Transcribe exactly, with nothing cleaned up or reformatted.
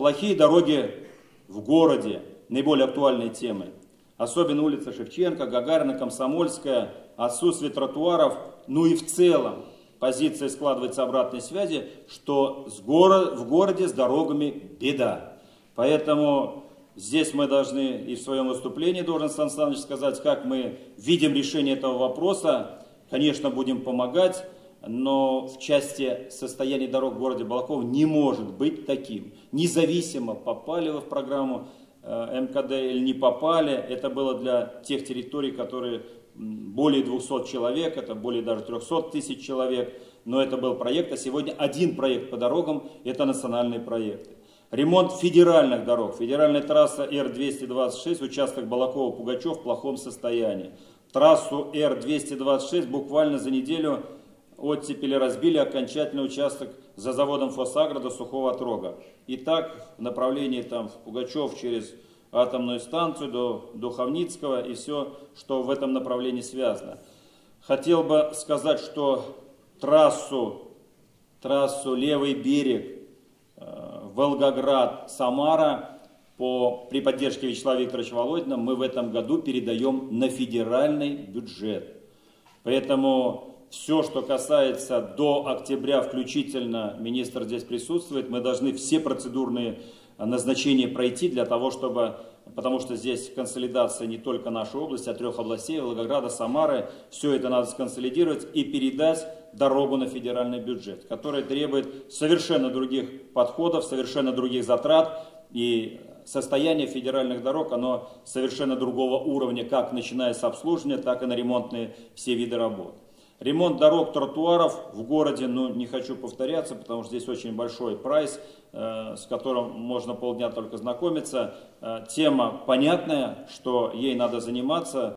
Плохие дороги в городе, наиболее актуальные темы. Особенно улица Шевченко, Гагарина, Комсомольская, отсутствие тротуаров. Ну и в целом позиция складывается обратной связи, что с горо- в городе с дорогами беда. Поэтому здесь мы должны, и в своем выступлении должен Стан Станович сказать, как мы видим решение этого вопроса. Конечно, будем помогать, но в части состояния дорог в городе Балаково не может быть таким. Независимо, попали вы в программу эм ка дэ или не попали, это было для тех территорий, которые более двухсот человек, это более даже трёхсот тысяч человек, но это был проект, а сегодня один проект по дорогам, это национальные проекты. Ремонт федеральных дорог. Федеральная трасса эр двести двадцать шесть, участок Балаково-Пугачев в плохом состоянии. Трассу эр двести двадцать шесть буквально за неделю оттепели разбили окончательный участок за заводом Фосагра до Сухого Отрога. И так в направлении там, в Пугачев через атомную станцию до Духовницкого и все, что в этом направлении связано. Хотел бы сказать, что трассу, трассу Левый берег Волгоград-Самара по, при поддержке Вячеслава Викторовича Володина мы в этом году передаем на федеральный бюджет. Поэтому все, что касается до октября включительно, министр здесь присутствует, мы должны все процедурные назначения пройти для того, чтобы, потому что здесь консолидация не только нашей области, а трех областей, Волгограда, Самары, все это надо сконсолидировать и передать дорогу на федеральный бюджет, который требует совершенно других подходов, совершенно других затрат и состояние федеральных дорог, оно совершенно другого уровня, как начиная с обслуживания, так и на ремонтные все виды работ. Ремонт дорог, тротуаров в городе, ну не хочу повторяться, потому что здесь очень большой прайс, э, с которым можно полдня только знакомиться. Э, тема понятная, что ей надо заниматься.